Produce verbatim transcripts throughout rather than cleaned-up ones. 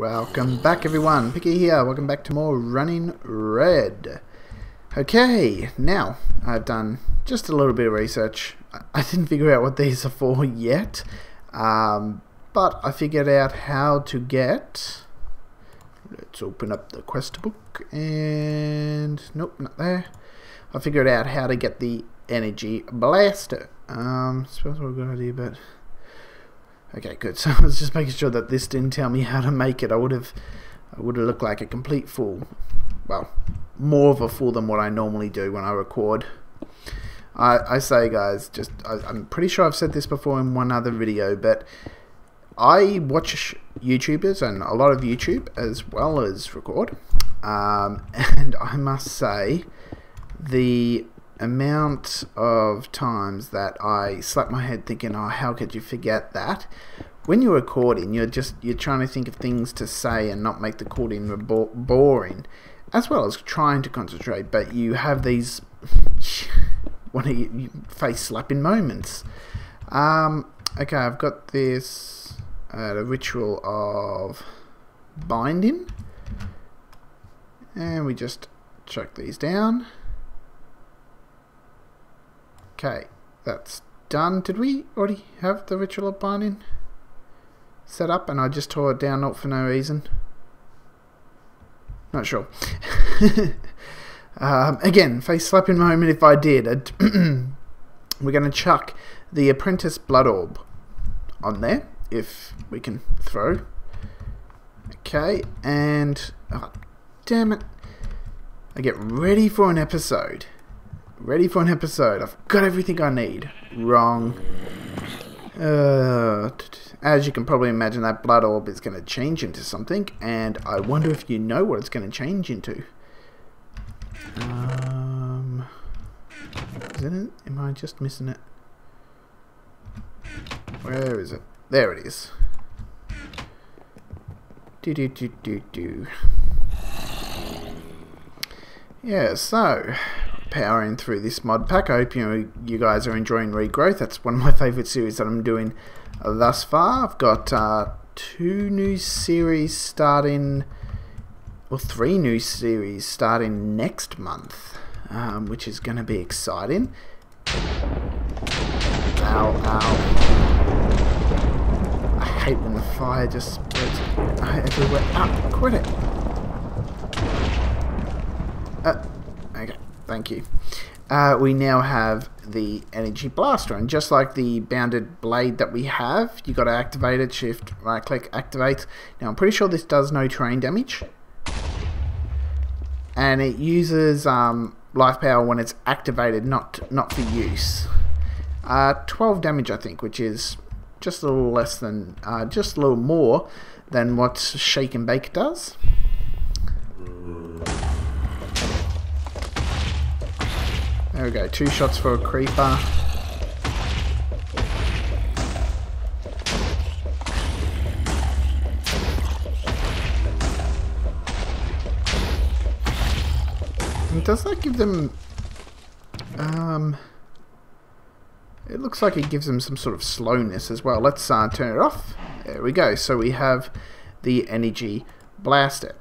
Welcome back everyone, Picky here, welcome back to more Running Red. Okay, now I've done just a little bit of research. I didn't figure out what these are for yet, um, but I figured out how to get... Let's open up the quest book and... nope, not there. I figured out how to get the Energy Blaster. Um, I suppose what I've got to do, but... Okay, good. So I was just making sure that this didn't tell me how to make it. I would have, I would have looked like a complete fool. Well, more of a fool than what I normally do when I record. I, I say, guys, just I, I'm pretty sure I've said this before in one other video, but I watch YouTubers and a lot of YouTube as well as record, um, and I must say the amount of times that I slap my head thinking, oh, how could you forget that? When you're recording, you're just you're trying to think of things to say and not make the recording boring, as well as trying to concentrate, but you have these what are you, face slapping moments. Um, okay, I've got this uh, the Ritual of Binding, and we just chuck these down. Okay, that's done. Did we already have the Ritual of Binding set up and I just tore it down not for no reason? Not sure. um, again, face slapping moment if I did. We're going to chuck the Apprentice Blood Orb on there, if we can throw. Okay, and... oh, damn it. I get ready for an episode. Ready for an episode. I've got everything I need. Wrong. Uh, as you can probably imagine, that blood orb is going to change into something, and I wonder if you know what it's going to change into. Um, is it in, am I just missing it? Where is it? There it is. Do do do do do. Yeah. So. Powering through this mod pack. I hope you know, you guys are enjoying Regrowth. That's one of my favourite series that I'm doing thus far. I've got uh, two new series starting, well, three new series starting next month, um, which is going to be exciting. Ow, ow. I hate when the fire just spreads everywhere. Ah, quit it. Uh, okay. Thank you. Uh, we now have the Energy Blaster, and just like the Bounded Blade that we have, you got to activate it. Shift, right click, activate. Now I'm pretty sure this does no terrain damage, and it uses um, life power when it's activated, not not for use. Uh, twelve damage, I think, which is just a little less than, uh, just a little more than what Shake and Bake does. There we go, two shots for a creeper. And does that give them... Um, it looks like it gives them some sort of slowness as well. Let's uh, turn it off. There we go, so we have the Energy Blaster.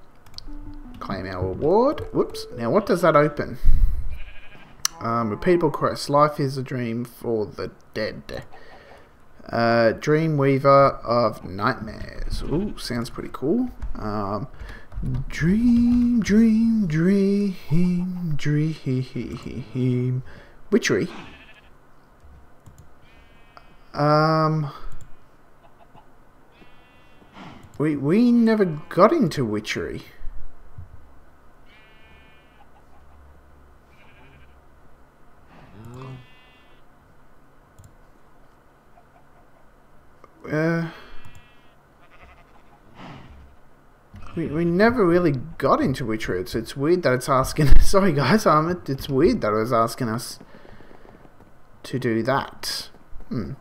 Claim our reward. Whoops, now what does that open? Um, repeatable quest. Life is a dream for the dead. Uh, Dreamweaver of nightmares. Ooh, sounds pretty cool. Um, dream, dream, dream, dream. Witchery. Um, we we never got into Witchery. Uh, we, we never really got into Witch Roots. It's weird that it's asking... Sorry guys, um, it, it's weird that it was asking us to do that. Hmm.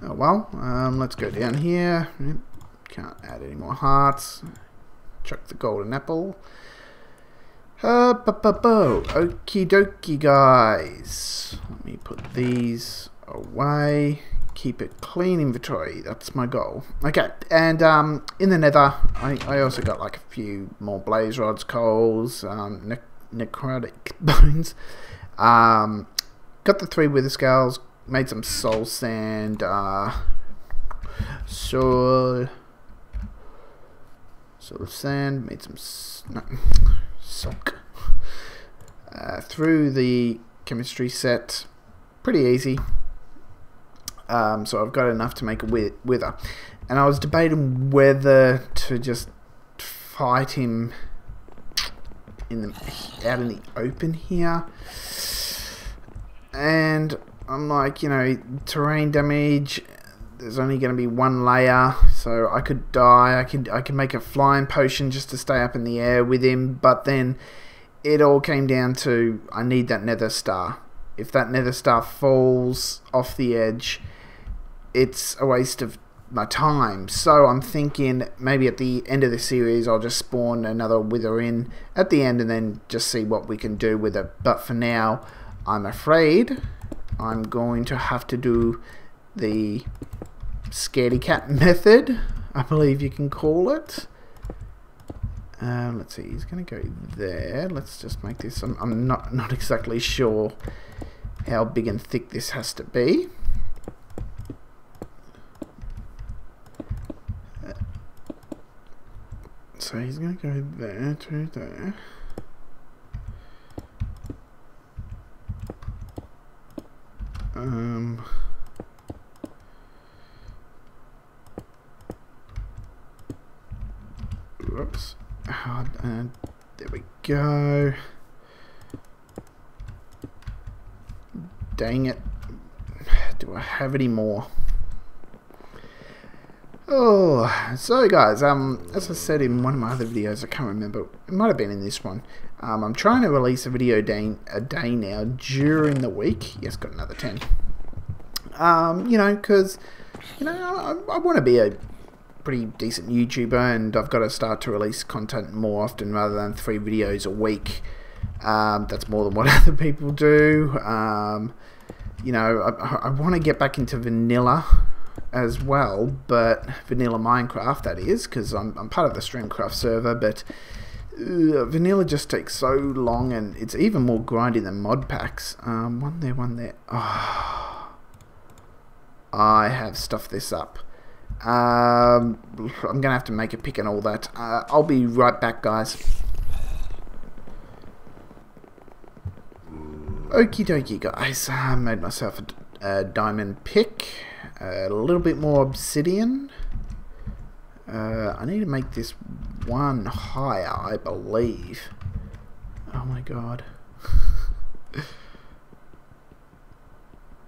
Oh well, um, let's go down here. Can't add any more hearts. Chuck the golden apple. Uh, ba-ba-bo. Okie dokie guys. Let me put these away. keep it clean inventory. That's my goal. Okay, and um, in the nether, I, I also got like a few more blaze rods, coals, um, ne necrotic bones. Um, got the three wither scales, made some soul sand, uh, soul, soul sand, made some, s no, silk, uh, through the chemistry set, pretty easy. Um, so I've got enough to make a wither, and I was debating whether to just fight him in the, out in the open here, and I'm like, you know, terrain damage, there's only going to be one layer, so I could die, I could, I could make a flying potion just to stay up in the air with him, but then it all came down to, I need that nether star. If that nether star falls off the edge, it's a waste of my time. So I'm thinking maybe at the end of the series I'll just spawn another wither in at the end and then just see what we can do with it. But for now, I'm afraid I'm going to have to do the scaredy cat method, I believe you can call it. Um, let's see, he's going to go there. Let's just make this, I'm, I'm not, not exactly sure how big and thick this has to be. So he's going to go there to there. Um... Whoops. Oh, uh, there we go. Dang it. Do I have any more? Oh, so guys, um, as I said in one of my other videos, I can't remember, it might have been in this one. Um, I'm trying to release a video day, a day now during the week. Yes, got another ten. Um, you know, because, you know, I, I want to be a pretty decent YouTuber, and I've got to start to release content more often rather than three videos a week. Um, that's more than what other people do. Um, you know, I, I want to get back into vanilla as well, but vanilla Minecraft, that is, because I'm, I'm part of the Streamcraft server, but uh, vanilla just takes so long, and it's even more grindy than mod packs. Um, one there, one there. Oh, I have stuffed this up. Um, I'm gonna have to make a pick and all that. Uh, I'll be right back, guys. Okie dokie, guys. I made myself a, a diamond pick, a little bit more obsidian. Uh, I need to make this one higher, I believe. Oh my god.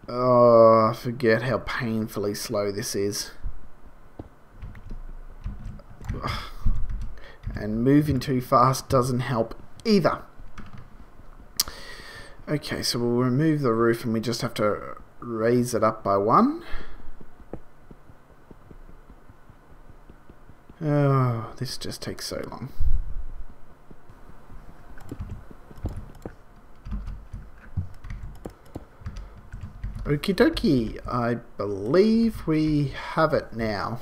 Oh, I forget how painfully slow this is. And moving too fast doesn't help either. Okay, so we'll remove the roof and we just have to raise it up by one. Oh, this just takes so long. Okie dokie, I believe we have it now.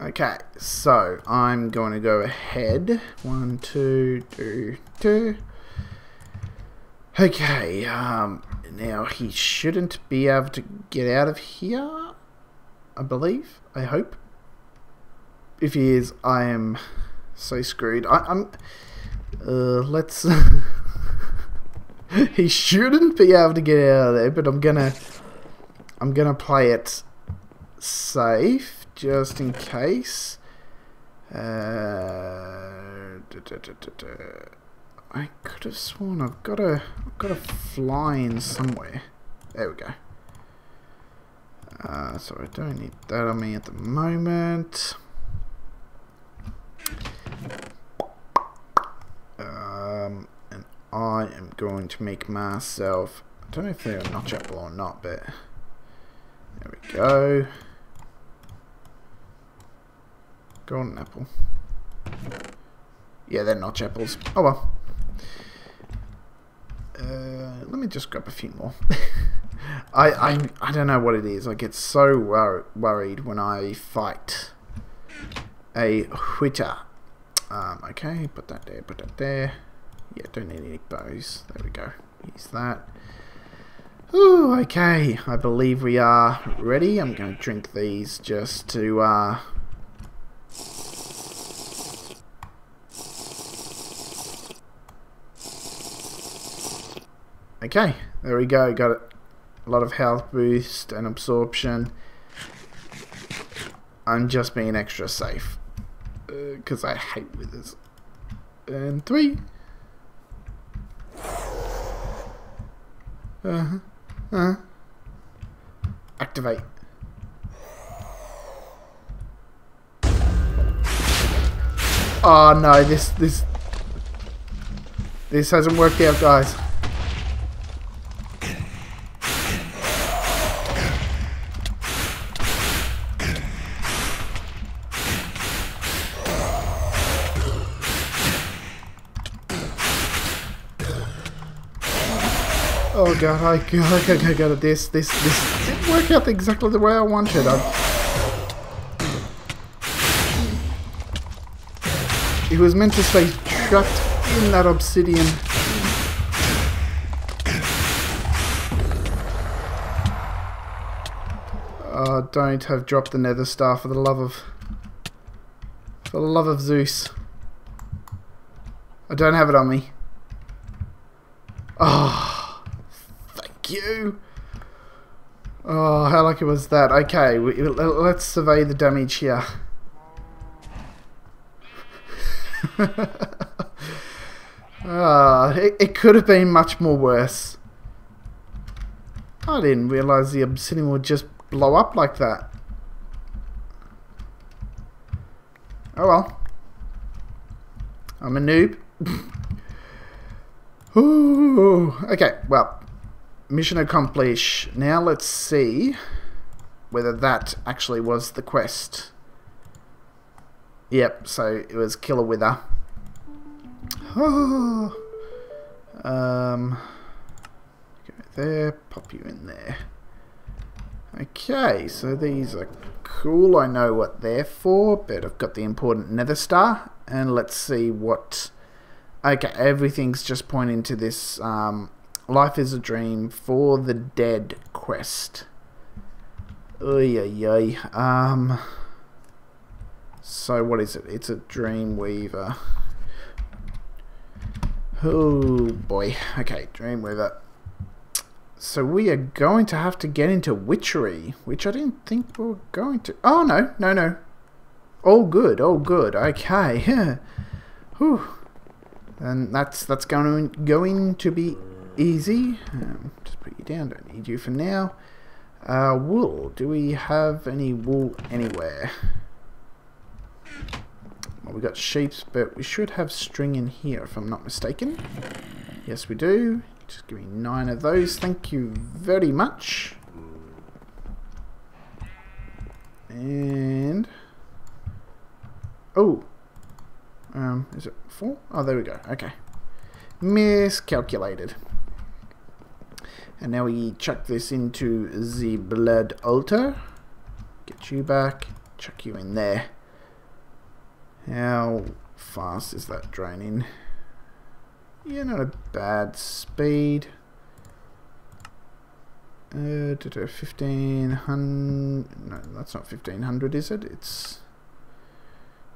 Okay, so I'm going to go ahead. One, two, two, two. Okay, um, now he shouldn't be able to get out of here, I believe, I hope. If he is, I am so screwed. I, I'm, uh, let's, he shouldn't be able to get out of there, but I'm gonna, I'm gonna play it safe. Just in case. Uh, da, da, da, da, da. I could have sworn I've got to, I've got to fly in somewhere. There we go. Uh, so I don't need that on me at the moment. Um, and I am going to make myself. I don't know if they're notchable or not, but there we go. Golden apple. Yeah, they're notch apples. Oh well. Uh, let me just grab a few more. I, I I don't know what it is. I get so wor worried when I fight a witcher. Um, okay, put that there, put that there. Yeah, don't need any bows. There we go. Use that. Ooh, okay. I believe we are ready. I'm going to drink these just to... Uh, okay, there we go. Got it. A lot of health boost and absorption. I'm just being extra safe because uh, I hate withers. And three. Uh-huh. Uh-huh. Activate. Oh no, this this this hasn't worked out, guys. Oh god, I got, I got, I got this, this, this didn't work out exactly the way I wanted. I... It was meant to stay trapped in that obsidian. Oh, don't have dropped the nether star for the love of... For the love of Zeus. I don't have it on me. Oh... you. Oh, how lucky was that? Okay, we, let's survey the damage here. Ah, it, it could have been much more worse. I didn't realise the obsidian would just blow up like that. Oh well. I'm a noob. Ooh, okay, well. Mission accomplished. Now let's see whether that actually was the quest. Yep, so it was kill a wither. Oh. Um, go there, pop you in there. Okay, so these are cool. I know what they're for, but I've got the important nether star. And let's see what... Okay, everything's just pointing to this... Um, Life is a Dream for the Dead quest. Oy, oy, oy. Um. So what is it? It's a Dreamweaver. Oh boy. Okay, Dreamweaver. So we are going to have to get into Witchery, which I didn't think we were going to. Oh no, no, no. All good, all good. Okay, yeah. Whew. And that's that's going to going to be. Easy. Um, just put you down. Don't need you for now. Uh, wool. Do we have any wool anywhere? Well, we got sheeps, but we should have string in here, if I'm not mistaken. Yes, we do. Just give me nine of those. Thank you very much. And oh, um, is it four? Oh, there we go. Okay, miscalculated. And now we chuck this into the blood altar. Get you back. Chuck you in there. How fast is that draining? Yeah, not a bad speed. Uh, fifteen hundred. No, that's not fifteen hundred, is it? It's...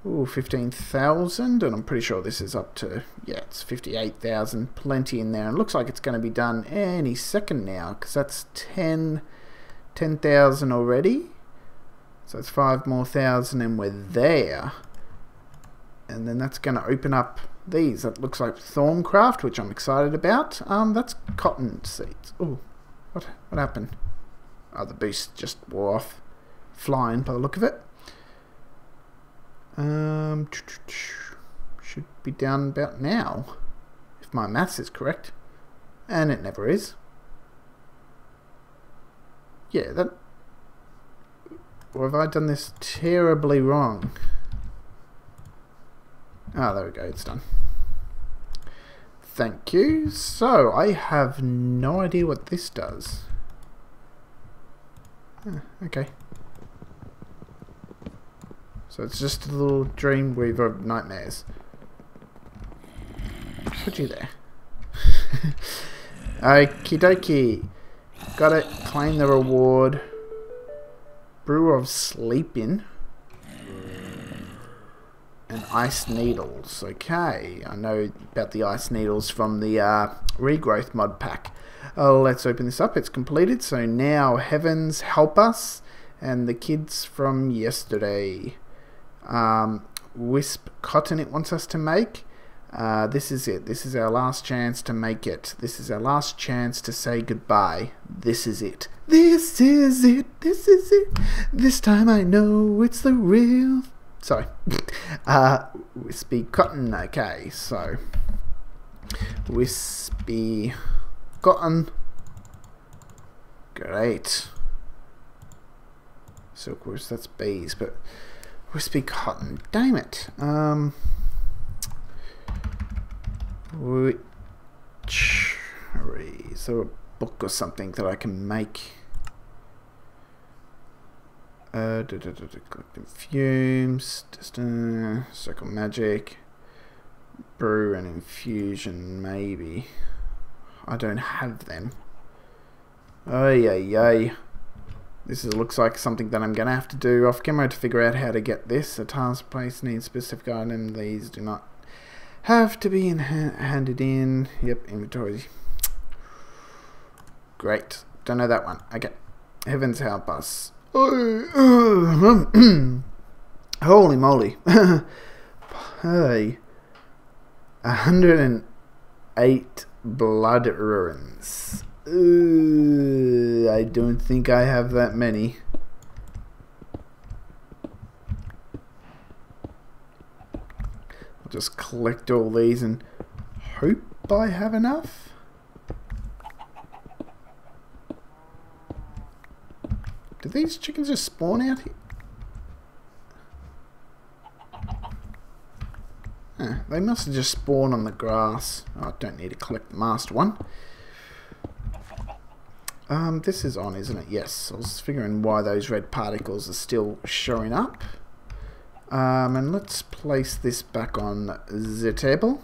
Ooh, fifteen thousand, and I'm pretty sure this is up to, yeah, it's fifty-eight thousand, plenty in there. And it looks like it's going to be done any second now, because that's ten thousand already. So it's five more thousand, and we're there. And then that's going to open up these. That looks like Thorncraft, which I'm excited about. Um, that's Cotton Seeds. Ooh, what, what happened? Oh, the beast just wore off, flying by the look of it. Um, should be down about now, if my maths is correct, and it never is. Yeah, that. Or have I done this terribly wrong? Ah, oh, there we go. It's done. Thank you. So, I have no idea what this does. Ah, okay. So it's just a little Dreamweaver of nightmares. Put you there. Okie dokie. Got it. Claim the reward. Brew of sleeping. And ice needles. Okay, I know about the ice needles from the uh, regrowth mod pack. Uh, let's open this up. It's completed. So now, heavens help us and the kids from yesterday. Um, Wispy Cotton it wants us to make. Uh, this is it. This is our last chance to make it. This is our last chance to say goodbye. This is it. This is it. This is it. This time I know it's the real... Sorry. Uh, Wispy Cotton. Okay, so... Wispy Cotton. Great. Silkworms, that's bees, but... Wispy Cotton. Damn it. Um... Witchery. Is there a book or something that I can make? Uh, da, da, da, da, collecting fumes, da, circle magic, brew and infusion, maybe. I don't have them. Oh yeah, yay. This is, looks like something that I'm going to have to do off camera to figure out how to get this. A task place needs specific item. These do not have to be in ha handed in. Yep, inventory. Great. Don't know that one. Okay. Heavens help us. Holy moly. Hey. one hundred and eight blood ruins. Ooh, I don't think I have that many. I'll just collect all these and hope I have enough. Do these chickens just spawn out here? Huh, they must have just spawned on the grass. Oh, I don't need to collect the master one. Um, this is on, isn't it? Yes. I was figuring why those red particles are still showing up. Um, and let's place this back on the table.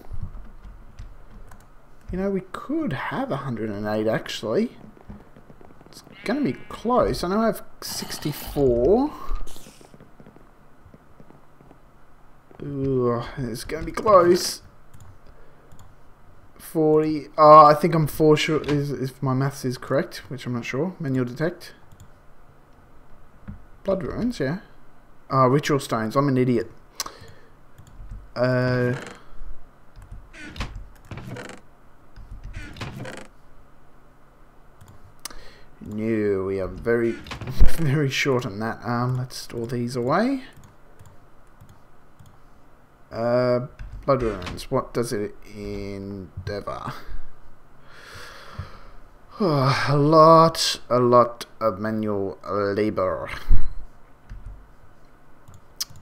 You know, we could have one hundred and eight actually. It's going to be close. I know I have sixty-four. Ooh, it's going to be close. forty. Oh, I think I'm for sure, is, if my maths is correct, which I'm not sure. Manual detect. Blood ruins, yeah. Oh, ritual stones. I'm an idiot. Uh... No, we are very, very short on that. Um, let's store these away. Uh, blood ruins. What does it endeavour? Oh, a lot, a lot of manual labour.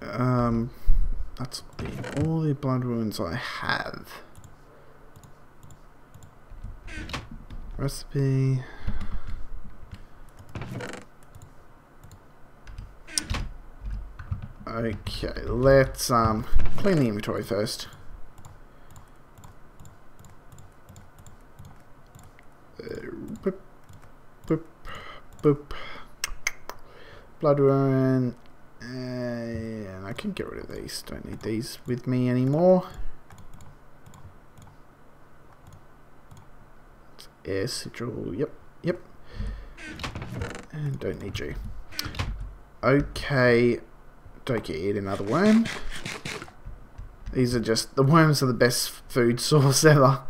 Um, that's all the blood ruins I have. Recipe. Okay, let's um, clean the inventory first. Uh, boop, boop, boop. Blood ruin. Uh, and I can get rid of these. Don't need these with me anymore. It's air sigil. Yep, yep. And don't need you. Okay. Don't get eat another worm. These are just... The worms are the best food source ever.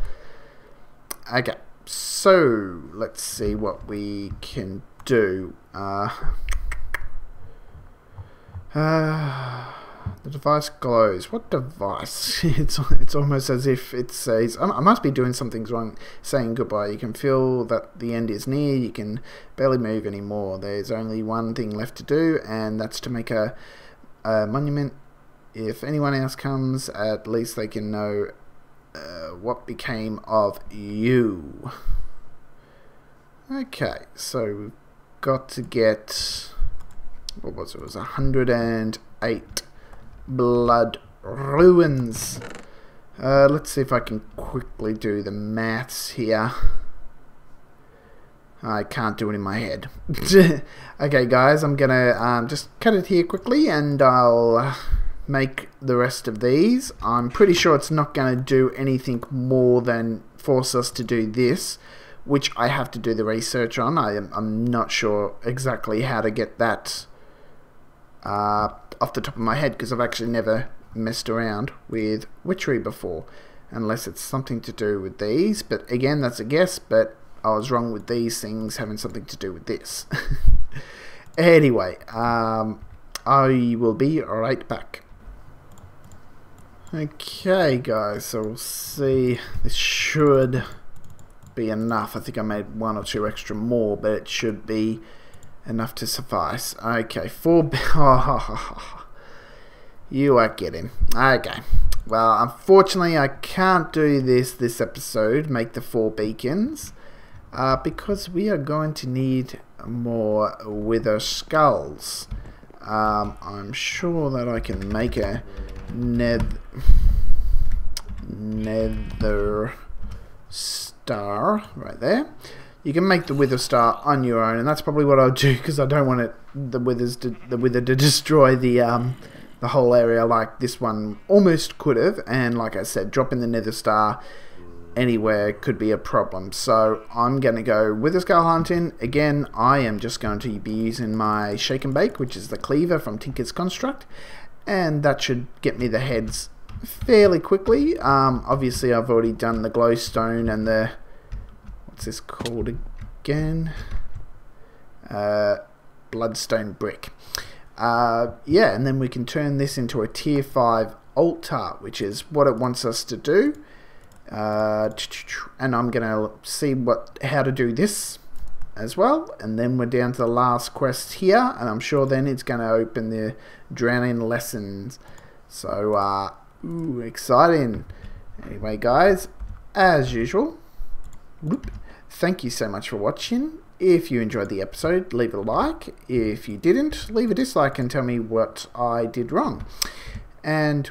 Okay. So, let's see what we can do. Uh, uh, the device glows. What device? it's, it's almost as if it says... I must be doing something wrong. Saying goodbye. You can feel that the end is near. You can barely move anymore. There's only one thing left to do, and that's to make a... A monument. If anyone else comes, at least they can know Uh, what became of you? Okay, so we've got to get, what was it, it was one hundred eight blood ruins. Uh, let's see if I can quickly do the maths here. I can't do it in my head. Okay guys, I'm gonna um, just cut it here quickly and I'll make the rest of these. I'm pretty sure it's not gonna do anything more than force us to do this, which I have to do the research on. I am, I'm not sure exactly how to get that uh, off the top of my head, because I've actually never messed around with witchery before, unless it's something to do with these. But again, that's a guess, but I was wrong with these things having something to do with this. Anyway, um, I will be right back. Okay guys, so we'll see. This should be enough. I think I made one or two extra more, but it should be enough to suffice. Okay, four... Oh, you are kidding. Okay. Well, unfortunately I can't do this this episode, make the four beacons. Uh, because we are going to need more wither skulls. Um, I'm sure that I can make a neth nether star right there. You can make the wither star on your own, and that's probably what I'll do, because I don't want it the withers to, the wither to destroy the um, the whole area like this one almost could have. And like I said, dropping the nether star anywhere could be a problem, so I'm gonna go wither skull hunting again. I am just going to be using my Shake and Bake, which is the cleaver from Tinker's Construct, and that should get me the heads fairly quickly. Um, obviously I've already done the glowstone and the, what's this called again, uh, bloodstone brick. Uh, yeah, and then we can turn this into a tier five altar, which is what it wants us to do. Uh, and I'm gonna see what how to do this as well, and then we're down to the last quest here, and I'm sure then it's gonna open the drowning lessons. So uh, ooh, exciting. Anyway guys, as usual, whoop, thank you so much for watching. If you enjoyed the episode, leave a like. If you didn't, leave a dislike and tell me what I did wrong, and